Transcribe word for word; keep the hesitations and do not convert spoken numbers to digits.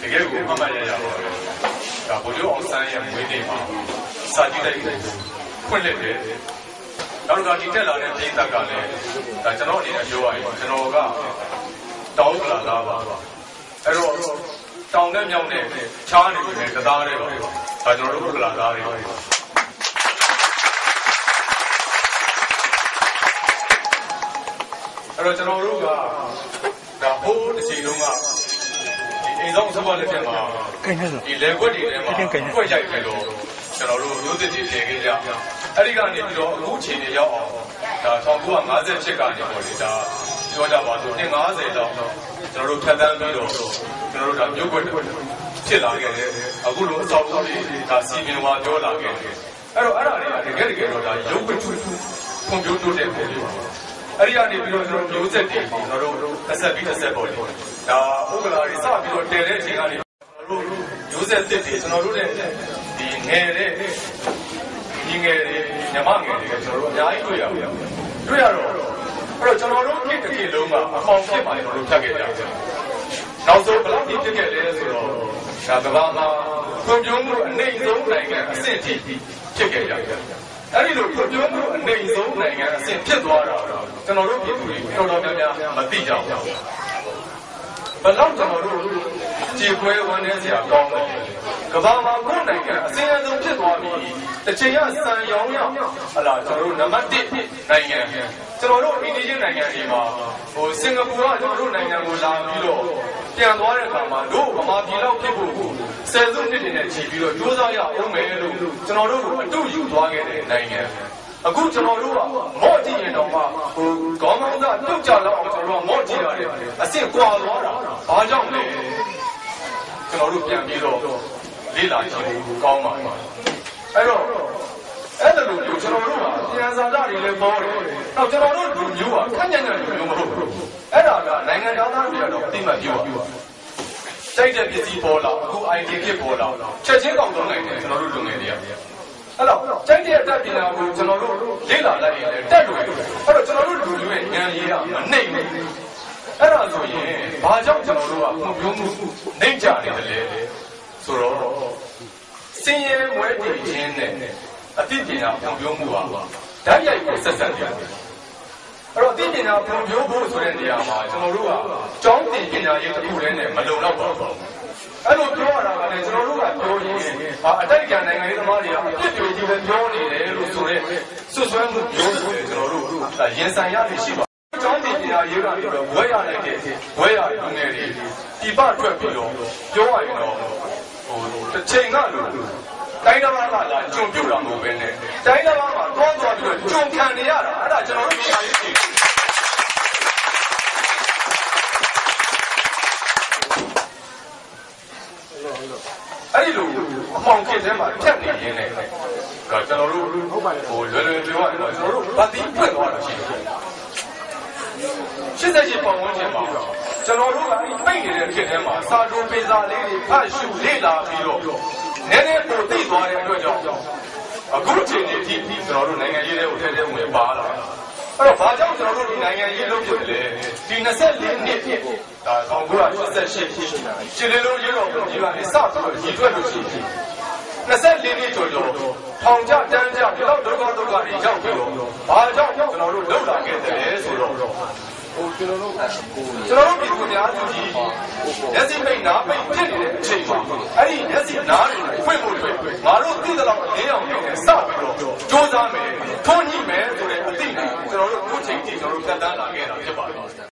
되게 궁금한 말이야. 자, 보조 업사의 무대에 사진을 콜레베. 나로가 기타라는 데이터가네. 자, 저는 이제 요아요. 저가 다운라 나와. 에로 다운에 명네 차는 이제 다다래 봐. 자, 저는 올라 다다래. 에로 저로가 나 보드 지동아 你让我说话了，对吗？你来过的，对吗？国家有很多，像那路有的这些个呀，哎，你讲的比较路线的呀哦，啊，从古往今来去讲的过的，啊，你往家话说，你伢子的，像路偏南边的，像路咱有过的，去哪个的？啊，古路少少的，啊，西边话叫哪个的？哎呦，哎哪里啊？这个这个路啊，有过处，从有处这边的。 Ariana ni biro biro music ni, nado asal biro asal boli. Dah, ugal hari sah biro tele tengah ni, nado music ni, nado ni di ngere, di ngere, nyamang ni, nado nyai tu ya, tu ya lo. Kalau nado kita ni lomba, akau kita main nado cakap dia. Nado kalau kita ni le solo, nado lama, kunjung ni kunjung ni kan, senti cakap dia. 哎，你都不用说，那一手那个先撇多少，在那路撇出去，飘飘飘飘，没对焦。不老在那路，几块我那些高的，可爸妈过那个，现在都撇多米，这这样三样样，阿拉在路那么地那个，在那路一地就那个地嘛，我新加坡啊，在路那个我拉皮了，点多人干嘛？路我妈皮了皮不？ 三种的呢，起比了，多少呀？我没路，这条路都有多个的，那应该。啊，古这条路啊，毛几年了嘛？我刚刚在都讲了，这条路毛几年了？啊，先挂多少？八张的，这条路偏僻了，离哪里高嘛？哎呦，哎这路有这条路啊，现在哪里来包的？那这条路有啊，看见那有没有？哎那个，那应该让他比较懂，对嘛？有啊。 再者，笔记薄了，古 I T 也薄了，这些广东来的，这老路中来的呀。啊喽，再者，这边呢，古这老路离哪来的？这路，啊喽，这老路路远，哪里呀？内蒙。啊啦，所以，巴江这老路啊，我用内江来的嘞，所以，新野外地人呢，啊，这边啊，我用古啊，大家有十三年。 Alors di pina provio bo so den dia ma chano lu ga chong ti pina ye ta khu le ne ma lou law ba ain lo pyo da ga le chano lu ga pyo yin ha atai kan nai ngai thama de ya a pit pyo ji le pyo ni le lo so de sut swan mu pyo so de chano lu da yin san ya ni shi ba chong ti pina ye ga ni lo bwa ya lai de bwa ya lu ne de ti ba twet pi lo pyo ya yin lo ho ta chain ga lo တိုင်းတော်မှာလာကြုံပြုတ်တာမဟုတ်ပဲနဲ့တိုင်းတော်မှာတွန်းသွားပြီးတော့ကြုံခံနေရတာအဲ့ဒါကျွန်တော်တို့မြန်မာပြည်အဲ့ဒီလိုအမောင်ကျင်းထဲမှာဖြတ်နေရင်းနဲ့ဒါကျွန်တော်တို့ဟိုလွယ်လွယ်ပြောရတော့ကျွန်တော်တို့ဗတ်တီးပြတ်သွားတာရှိတယ်现在是帮我解嘛？这老路啊，每年的天天嘛，山猪被杀，雷的看树雷拉皮了，年年都最多的这叫啊，估计你你你这老路哪个一来五天天没扒了？哎呦，扒江这老路你哪个一路不来？你那三年年年啊，从古啊就三十天，这里路一路一万的啥子一转就十天，那三年年就就，房价涨价，你老多高多高的涨不了，扒江这老路楼上给的来收了。 ကျွန်တော်တို့ပြည်သူများစုကြီးလက်စီပိတ်နာပိတ်ဖြစ်နေတဲ့အချိန်မှာအဲ့ဒီလက်စီနားတွေဖွင့်ဖို့တွေငါတို့သိသလောက်အလေးအောင်လုပ်နေစပြီးတော့စူးစမ်းမယ်ထုံးညှိမယ်ဆိုတဲ့အသိနဲ့ကျွန်တော်တို့ခုချိန်ထိကျွန်တော်တို့ဖြတ်သန်းလာခဲ့တာဖြစ်ပါတယ်